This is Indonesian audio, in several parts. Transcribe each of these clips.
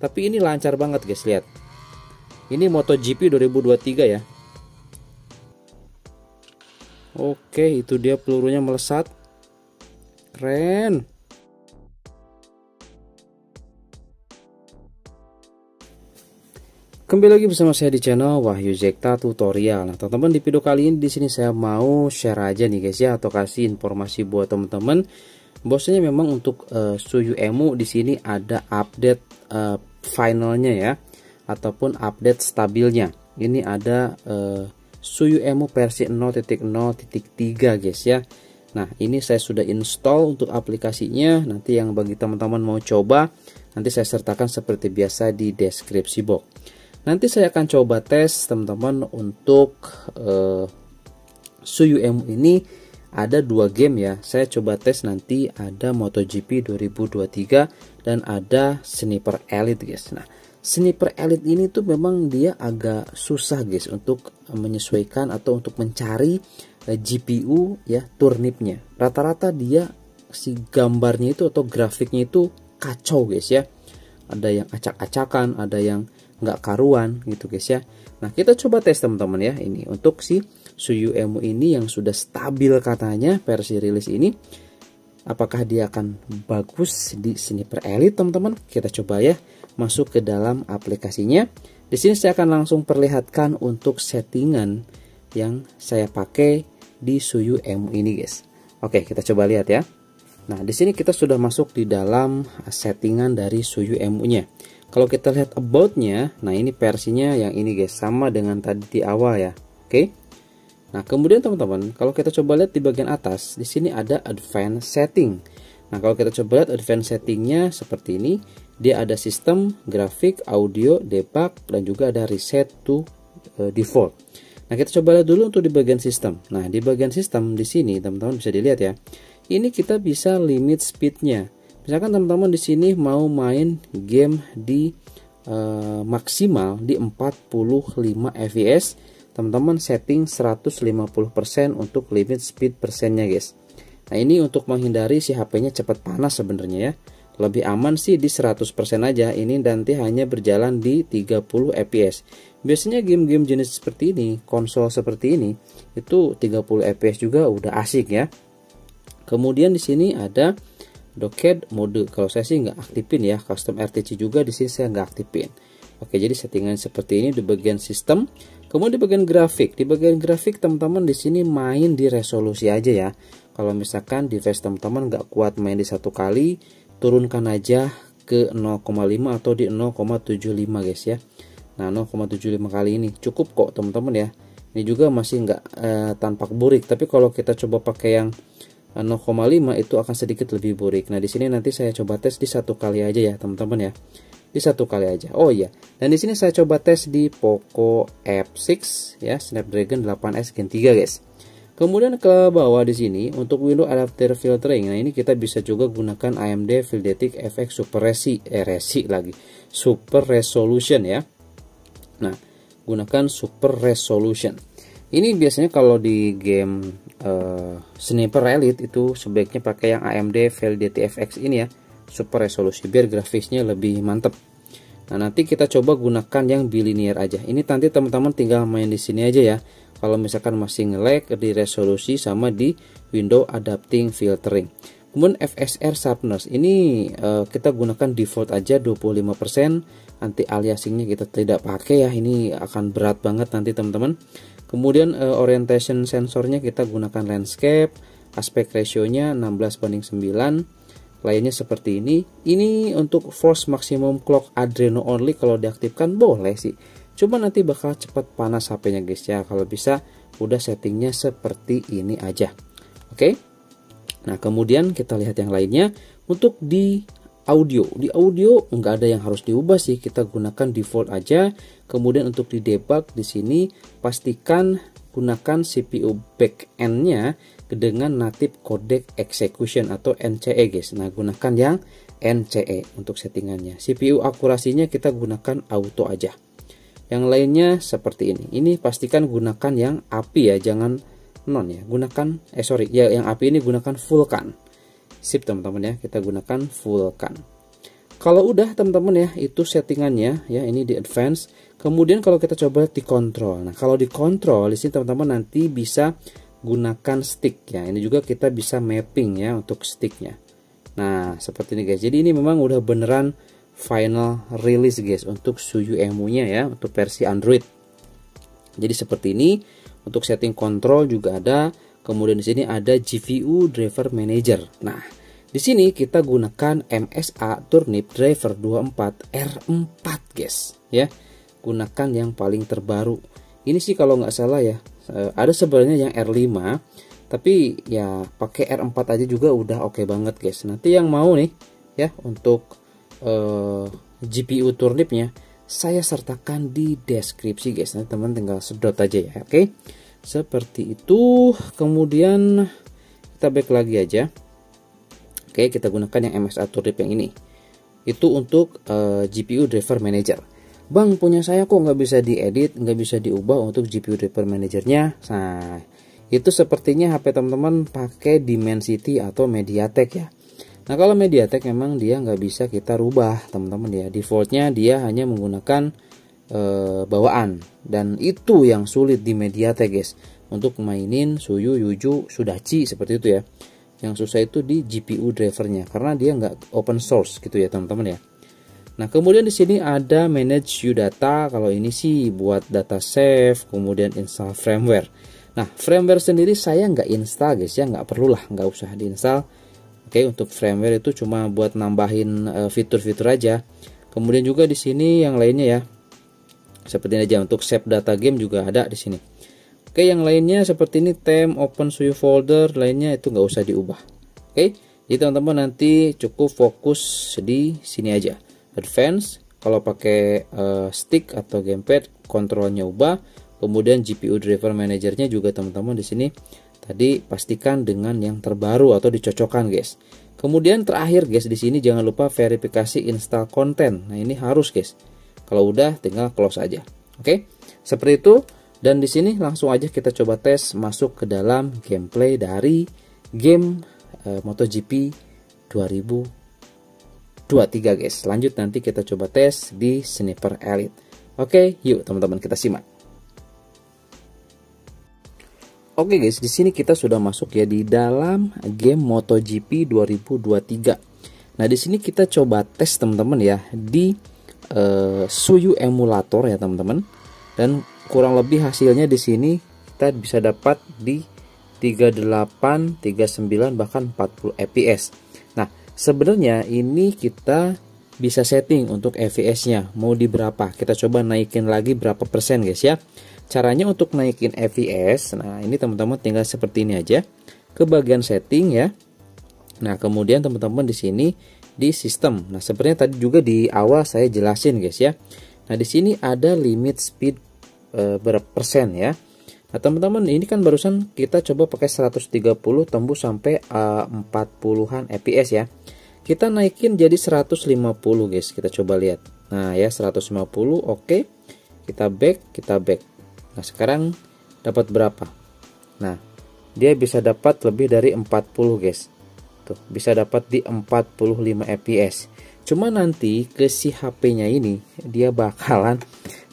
Tapi ini lancar banget guys, lihat. Ini MotoGP 2023 ya. Oke, itu dia pelurunya melesat. Keren. Kembali lagi bersama saya di channel Wahyu Zekta Tutorial. Nah, teman-teman, di video kali ini di sini saya mau share aja nih guys ya, atau kasih informasi buat teman-teman. Bahwasanya memang untuk Suyu Emu di sini ada update finalnya ya, ataupun update stabilnya. Ini ada Suyu Emu versi 0.0.3 guys ya. Nah, ini saya sudah install untuk aplikasinya. Nanti yang bagi teman-teman mau coba, nanti saya sertakan seperti biasa di deskripsi box. Nanti saya akan coba tes teman-teman untuk Suyu Emu ini ada dua game ya. Saya coba tes nanti ada MotoGP 2023 dan ada Sniper Elite guys. Nah, Sniper Elite ini tuh memang dia agak susah guys untuk menyesuaikan atau untuk mencari GPU ya turnipnya. Rata-rata dia si gambarnya itu atau grafiknya itu kacau guys ya. Ada yang acak-acakan, ada yang nggak karuan gitu guys ya. Nah, kita coba tes teman-teman ya. Ini untuk si Suyu Emu ini yang sudah stabil katanya versi rilis ini, apakah dia akan bagus di Sniper Elite teman-teman? Kita coba ya, masuk ke dalam aplikasinya. Di sini saya akan langsung perlihatkan untuk settingan yang saya pakai di Suyu Emu ini guys. Oke, kita coba lihat ya. Nah, di sini kita sudah masuk di dalam settingan dari Suyu Emu-nya. Kalau kita lihat about-nya, nah ini versinya yang ini guys, sama dengan tadi di awal ya. Oke. Nah, kemudian teman-teman, kalau kita coba lihat di bagian atas, di sini ada advanced setting. Nah, kalau kita coba lihat advanced settingnya seperti ini, dia ada sistem, grafik, audio, debug, dan juga ada reset to default. Nah, kita coba lihat dulu untuk di bagian sistem. Nah, di bagian sistem di sini teman-teman bisa dilihat ya. Ini kita bisa limit speed-nya. Misalkan teman-teman di sini mau main game di maksimal di 45 fps, teman-teman setting 150% untuk limit speed persennya guys. Nah, ini untuk menghindari si HP-nya cepat panas sebenarnya ya. Lebih aman sih di 100% aja. Ini nanti hanya berjalan di 30 fps. Biasanya game-game jenis seperti ini, konsol seperti ini, itu 30 fps juga udah asik ya. Kemudian di sini ada docket mode, kalau saya sih nggak aktifin ya. Custom RTC juga di sini saya nggak aktifin. Oke, jadi settingan seperti ini di bagian sistem. Kemudian di bagian grafik, teman-teman di sini main di resolusi aja ya. Kalau misalkan device teman-teman nggak kuat main di satu kali, turunkan aja ke 0,5 atau di 0,75 guys ya. Nah, 0,75 kali ini cukup kok teman-teman ya. Ini juga masih nggak tampak burik, tapi kalau kita coba pakai yang 0,5 itu akan sedikit lebih burik. Nah, di sini nanti saya coba tes di satu kali aja ya teman-teman ya, di satu kali aja. Oh iya, dan di sini saya coba tes di Poco F6 ya, Snapdragon 8s Gen 3 guys. Kemudian ke bawah di sini untuk window adaptive filtering. Nah, ini kita bisa juga gunakan AMD FidelityFX Super Resolution ya. Nah, gunakan Super Resolution. Ini biasanya kalau di game Sniper Elite itu sebaiknya pakai yang AMD FidelityFX ini ya, Super Resolusi, biar grafisnya lebih mantep. Nah, nanti kita coba gunakan yang bilinear aja. Ini nanti teman-teman tinggal main di sini aja ya. Kalau misalkan masih nge-lag di resolusi sama di window adapting filtering. Kemudian FSR sharpness ini kita gunakan default aja 25%. Anti aliasingnya kita tidak pakai ya. Ini akan berat banget nanti teman-teman. Kemudian orientation sensornya kita gunakan landscape, aspect ratio-nya 16:9, lainnya seperti ini. Ini untuk force maximum clock Adreno only, kalau diaktifkan boleh sih. Cuma nanti bakal cepat panas HP-nya guys ya. Kalau bisa udah settingnya seperti ini aja. Oke. Nah, kemudian kita lihat yang lainnya untuk di audio. Di audio nggak ada yang harus diubah sih, kita gunakan default aja. Kemudian untuk di debug di sini pastikan gunakan CPU backend-nya dengan native codec execution atau NCE guys. Nah, gunakan yang NCE untuk settingannya. CPU akurasinya kita gunakan auto aja. Yang lainnya seperti ini. Ini pastikan gunakan yang API ya, jangan non ya. Gunakan yang API ini gunakan Vulkan. Sip teman-teman ya, kita gunakan Vulkan. Kalau udah teman-teman ya, itu settingannya ya, ini di advance. Kemudian kalau kita coba di kontrol. Nah, kalau di kontrol di sini teman-teman nanti bisa gunakan stick ya. Ini juga kita bisa mapping ya untuk sticknya. Nah, seperti ini guys. Jadi ini memang udah beneran final release guys untuk Suyu Emu-nya ya, untuk versi Android. Jadi seperti ini, untuk setting kontrol juga ada. Kemudian di sini ada GPU Driver Manager. Nah, di sini kita gunakan MSA Turnip Driver 24R4 guys ya. Gunakan yang paling terbaru. Ini sih kalau nggak salah ya, ada sebenarnya yang R5, tapi ya pakai R4 aja juga udah oke banget guys. Nanti yang mau nih ya untuk GPU Turnipnya saya sertakan di deskripsi guys, nanti teman tinggal sedot aja ya. Oke, seperti itu. Kemudian kita back lagi aja. Oke, kita gunakan yang MSA Turnip yang ini, itu untuk GPU Driver Manager. Bang, punya saya kok nggak bisa diedit, nggak bisa diubah untuk GPU Driver Managernya. Nah, itu sepertinya HP teman-teman pakai Dimensity atau MediaTek ya. Nah, kalau MediaTek memang dia nggak bisa kita rubah teman-teman ya. Defaultnya dia hanya menggunakan bawaan, dan itu yang sulit di MediaTek guys. Untuk mainin Suyu, Yuju, Sudachi seperti itu ya. Yang susah itu di GPU drivernya karena dia nggak open source gitu ya teman-teman ya. Nah, kemudian di sini ada manage Suyu data. Kalau ini sih buat data save, kemudian install firmware. Nah, firmware sendiri saya nggak install guys ya, nggak perlulah, nggak usah diinstal. Oke, untuk firmware itu cuma buat nambahin fitur-fitur aja. Kemudian juga di sini yang lainnya ya, seperti ini aja. Untuk save data game juga ada di sini. Oke, yang lainnya seperti ini, theme, open Suyu folder, lainnya itu nggak usah diubah. Oke, jadi teman-teman nanti cukup fokus di sini aja. Advance, kalau pakai stick atau gamepad kontrolnya ubah, kemudian GPU driver manajernya juga teman-teman di sini tadi pastikan dengan yang terbaru atau dicocokkan guys. Kemudian terakhir guys, di sini jangan lupa verifikasi install konten. Nah, ini harus guys. Kalau udah tinggal close aja. Oke, seperti itu. Dan di sini langsung aja kita coba tes masuk ke dalam gameplay dari game MotoGP 2023 guys. Lanjut nanti kita coba tes di Sniper Elite. Oke, yuk teman-teman kita simak. Oke guys, di sini kita sudah masuk ya di dalam game MotoGP 2023. Nah, di sini kita coba tes teman-teman ya di Suyu emulator ya teman-teman. Dan kurang lebih hasilnya di sini kita bisa dapat di 38, 39 bahkan 40 fps. Nah, sebenarnya ini kita bisa setting untuk FPS-nya mau di berapa. Kita coba naikin lagi berapa persen guys ya. Caranya untuk naikin FPS, nah ini teman-teman tinggal seperti ini aja. Ke bagian setting ya. Nah, kemudian teman-teman di sini di sistem. Nah, sebenarnya tadi juga di awal saya jelasin guys ya. Nah, di sini ada limit speed berapa persen ya. Nah, teman-teman ini kan barusan kita coba pakai 130 tembus sampai 40-an fps ya. Kita naikin jadi 150 guys. Kita coba lihat. Nah ya, 150. Oke. Kita back. Nah, sekarang dapat berapa? Nah, dia bisa dapat lebih dari 40 guys. Tuh, bisa dapat di 45 fps. Cuma nanti ke si HP-nya ini dia bakalan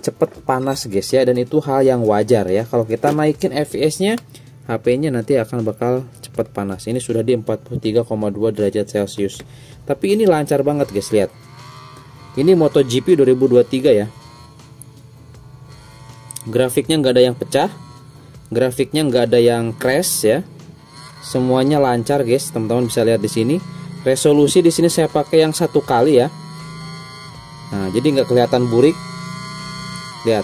cepet panas guys ya, dan itu hal yang wajar ya. Kalau kita naikin FPS-nya, HP-nya nanti akan bakal cepet panas. Ini sudah di 43,2 derajat Celcius. Tapi ini lancar banget guys, lihat. Ini MotoGP 2023 ya. Grafiknya nggak ada yang pecah, grafiknya nggak ada yang crash ya. Semuanya lancar guys, teman-teman bisa lihat di sini. Resolusi di sini saya pakai yang 1x ya. Nah, jadi nggak kelihatan burik. Lihat,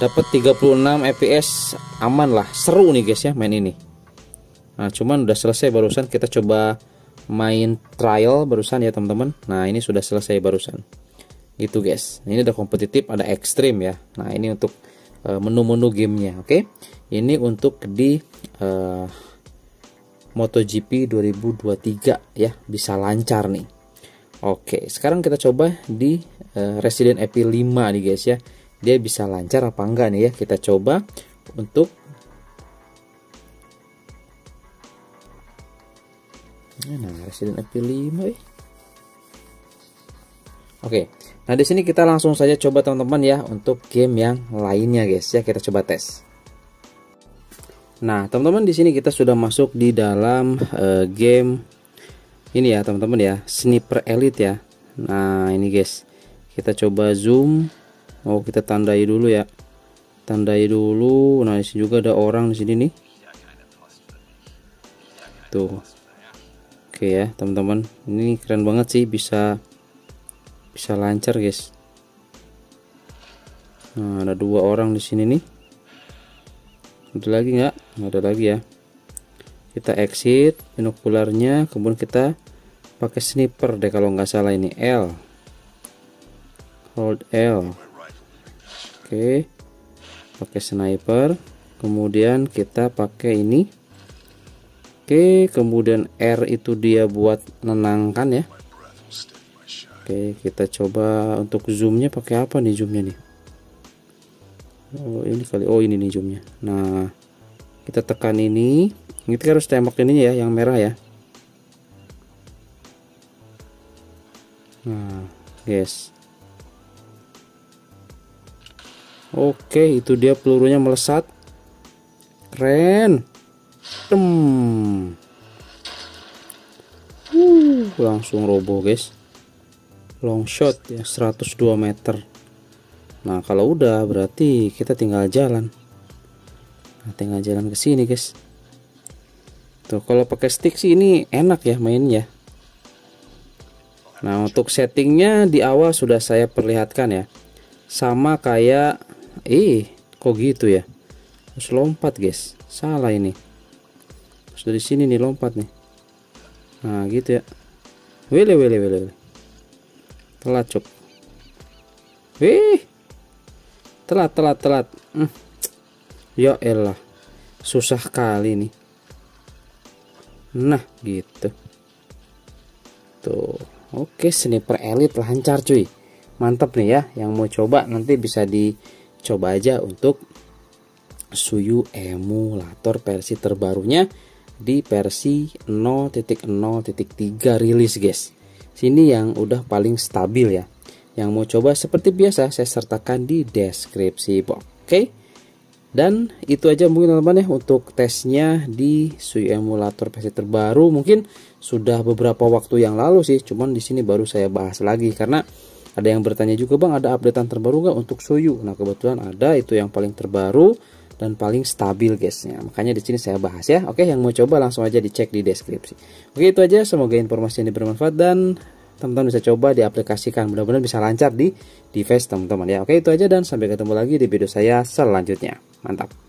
dapat 36 fps, aman lah, seru nih guys ya main ini. Nah, cuman udah selesai barusan kita coba main trial barusan ya teman-teman. Nah, ini sudah selesai barusan gitu guys. Ini ada kompetitif, ada ekstrim ya. Nah, ini untuk menu-menu gamenya. Oke, ini untuk di MotoGP 2023 ya, bisa lancar nih. Oke, sekarang kita coba di Resident Evil 5 nih guys ya. Dia bisa lancar apa enggak nih ya. Kita coba untuk Resident Evil 5. Oke, nah di sini kita langsung saja coba teman-teman ya untuk game yang lainnya guys ya, kita coba tes. Nah teman-teman di sini kita sudah masuk di dalam game ini ya teman-teman ya, Sniper Elite ya. Nah ini guys, kita coba zoom. Oh kita tandai dulu ya, tandai dulu. Nah di sini juga ada orang di sini nih. Tuh, oke ya teman-teman. Ini keren banget sih, bisa lancar guys. Nah ada dua orang di sini nih. Ada lagi nggak ada lagi ya. Kita exit binokularnya, kemudian kita pakai sniper deh kalau nggak salah. Ini L, hold L. Oke, pakai sniper, kemudian kita pakai ini. Oke, kemudian R itu dia buat nenangkan ya. Oke, kita coba untuk zoomnya pakai apa nih zoomnya nih. Oh ini kali, oh ini nih zoomnya. Nah kita tekan ini, kita harus tembak ini ya, yang merah ya. Nah guys, oke itu dia pelurunya melesat, keren. Langsung roboh guys, long shot ya, 102 meter. Nah kalau udah berarti kita tinggal jalan. Nah, tinggal jalan ke sini guys. Tuh kalau pakai stick sih ini enak ya mainnya. Nah untuk settingnya di awal sudah saya perlihatkan ya. Sama kayak, kok gitu ya? Terus lompat guys, salah ini. Terus dari sini nih lompat nih. Nah gitu ya. Wele wele wele. Telat cok. Wih. Telat. Ya elah, susah kali nih. Nah gitu tuh. Oke, Sniper Elite lancar cuy, mantap nih ya. Yang mau coba nanti bisa dicoba aja untuk Suyu emulator versi terbarunya di versi 0.0.3 rilis guys. Sini yang udah paling stabil ya. Yang mau coba seperti biasa saya sertakan di deskripsi box. Oke. Dan itu aja mungkin teman-teman ya untuk tesnya di Suyu emulator versi terbaru. Mungkin sudah beberapa waktu yang lalu sih, cuman di sini baru saya bahas lagi karena ada yang bertanya juga, Bang, ada updatean terbaru nggak untuk Suyu? Nah, kebetulan ada, itu yang paling terbaru dan paling stabil guys. Nah, makanya di sini saya bahas ya. Oke, yang mau coba langsung aja dicek di deskripsi. Oke, itu aja, semoga informasi ini bermanfaat dan teman-teman bisa coba diaplikasikan, mudah-mudahan bisa lancar di device teman-teman ya. Oke, itu aja dan sampai ketemu lagi di video saya selanjutnya. Mantap.